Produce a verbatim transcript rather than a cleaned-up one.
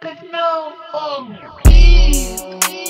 could know. Oh, please.